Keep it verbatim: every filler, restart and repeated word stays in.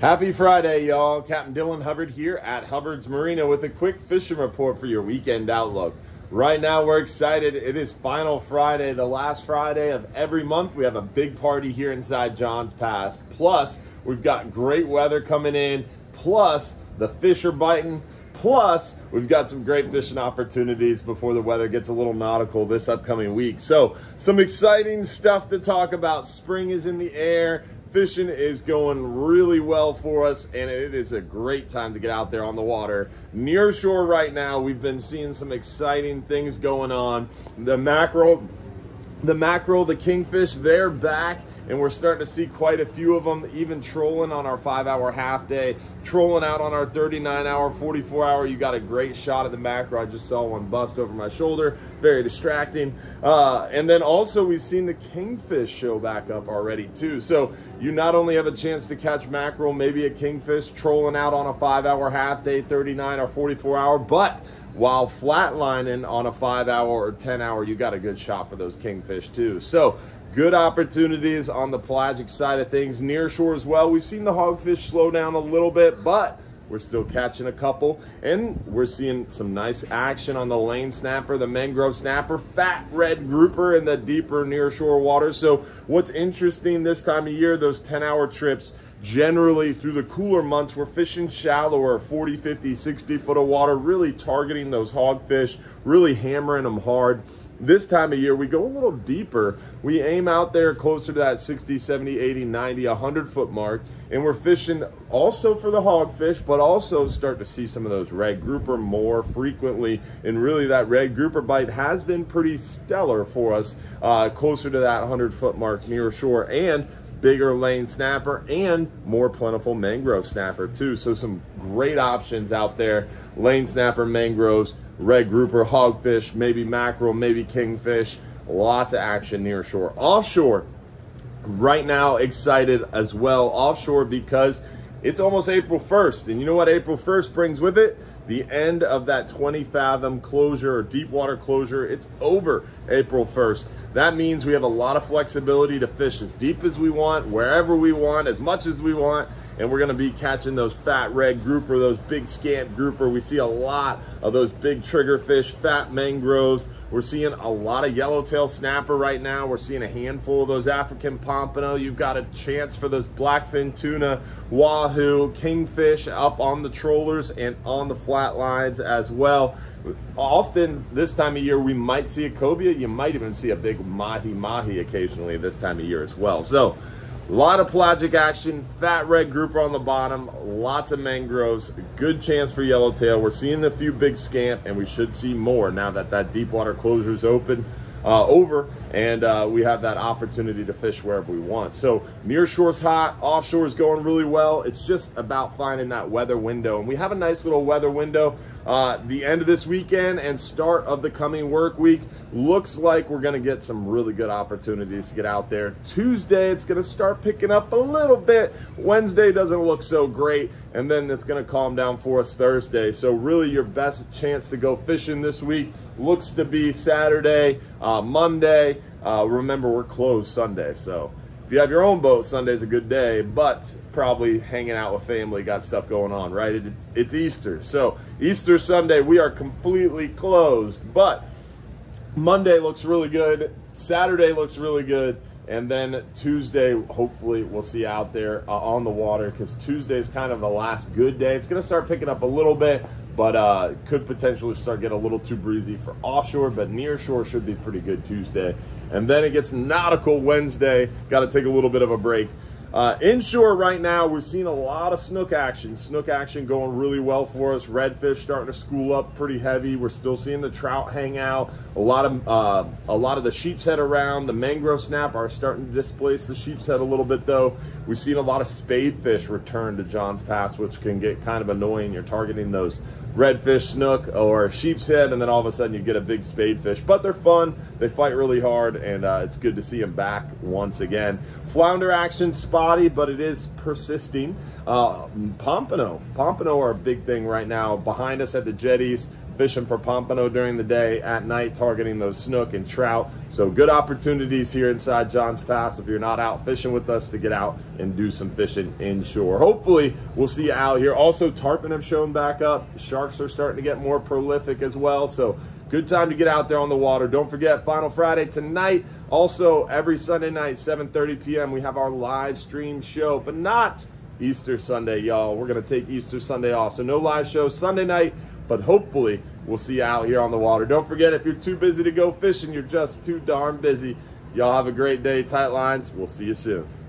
Happy Friday, y'all. Captain Dylan Hubbard here at Hubbard's Marina with a quick fishing report for your weekend outlook. Right now, we're excited. It is final Friday, the last Friday of every month. We have a big party here inside John's Pass. Plus, we've got great weather coming in. Plus, the fish are biting. Plus, we've got some great fishing opportunities before the weather gets a little nautical this upcoming week. So, some exciting stuff to talk about. Spring is in the air. Fishing is going really well for us, and it is a great time to get out there on the water. Near shore right now, we've been seeing some exciting things going on. The mackerel, the mackerel, the kingfish, they're back, and we're starting to see quite a few of them even trolling on our five-hour half day, trolling out on our thirty-nine hour, forty-four hour. You got a great shot of the mackerel. I just saw one bust over my shoulder. Very distracting. Uh, and then also we've seen the kingfish show back up already too. So you not only have a chance to catch mackerel, maybe a kingfish trolling out on a five-hour half day, thirty-nine or forty-four hour, but while flatlining on a five-hour or ten-hour, you got a good shot for those kingfish too. So good opportunities on the pelagic side of things. Near shore as well, we've seen the hogfish slow down a little bit, but we're still catching a couple, and we're seeing some nice action on the lane snapper, the mangrove snapper, fat red grouper in the deeper near shore water. So what's interesting this time of year, those ten hour trips, generally through the cooler months, we're fishing shallower, forty, fifty, sixty foot of water, really targeting those hogfish, really hammering them hard. This time of year, we go a little deeper. We aim out there closer to that sixty, seventy, eighty, ninety, one hundred foot mark, and we're fishing also for the hogfish, but also start to see some of those red grouper more frequently. And really that red grouper bite has been pretty stellar for us uh, closer to that one hundred foot mark near shore, and bigger lane snapper and more plentiful mangrove snapper too. So some great options out there. Lane snapper, mangroves, red grouper, hogfish, maybe mackerel, maybe kingfish. Lots of action near shore. Offshore, right now excited as well offshore because it's almost April first. And you know what April first brings with it? The end of that twenty fathom closure or deep water closure. It's over April first. That means we have a lot of flexibility to fish as deep as we want, wherever we want, as much as we want. And we're going to be catching those fat red grouper, those big scamp grouper. We see a lot of those big trigger fish, fat mangroves. We're seeing a lot of yellowtail snapper right now. We're seeing a handful of those African pompano. You've got a chance for those blackfin tuna, wahoo, kingfish up on the trollers and on the flat lines as well. Often this time of year, we might see a cobia. You might even see a big mahi-mahi occasionally this time of year as well. So a lot of pelagic action, fat red grouper on the bottom, lots of mangroves, good chance for yellowtail. We're seeing a few big scamp, and we should see more now that that deep water closure is open, uh, over, and uh, we have that opportunity to fish wherever we want. So near shore's hot, offshore is going really well. It's just about finding that weather window, and we have a nice little weather window. Uh, the end of this weekend and start of the coming work week looks like we're going to get some really good opportunities to get out there. Tuesday, it's going to start picking up a little bit. Wednesday doesn't look so great, and then it's going to calm down for us Thursday. So really your best chance to go fishing this week looks to be Saturday, uh, Monday. Uh, remember, we're closed Sunday, so if you have your own boat, Sunday's a good day, but probably hanging out with family, got stuff going on, right? It, it's, it's Easter, so Easter Sunday, we are completely closed, but Monday looks really good, Saturday looks really good, and then Tuesday, hopefully, we'll see out there uh, on the water, because Tuesday is kind of the last good day. It's going to start picking up a little bit, but uh, could potentially start getting a little too breezy for offshore, but near shore should be pretty good Tuesday. And then it gets nautical Wednesday. Got to take a little bit of a break. Uh, inshore right now, we're seeing a lot of snook action. Snook action going really well for us. Redfish starting to school up pretty heavy. We're still seeing the trout hang out. A lot of uh, a lot of the sheep's head around. The mangrove snapper are starting to displace the sheep's head a little bit though. We've seen a lot of spadefish return to John's Pass, which can get kind of annoying. You're targeting those redfish, snook, or sheep's head, and then all of a sudden you get a big spadefish. But they're fun. They fight really hard, and uh, it's good to see them back once again. Flounder action, spot. Body, but it is persisting. Uh, pompano. Pompano are a big thing right now behind us at the jetties. fishing for pompano during the day, at night targeting those snook and trout. So good opportunities here inside John's Pass if you're not out fishing with us to get out and do some fishing inshore. Hopefully we'll see you out here. Also, tarpon have shown back up. Sharks are starting to get more prolific as well. So good time to get out there on the water. Don't forget, Final Friday tonight. Also, every Sunday night, seven thirty p m, we have our live stream show, but not Easter Sunday, y'all. We're going to take Easter Sunday off. So no live show Sunday night, but hopefully we'll see you out here on the water. Don't forget, if you're too busy to go fishing, you're just too darn busy. Y'all have a great day. Tight lines. We'll see you soon.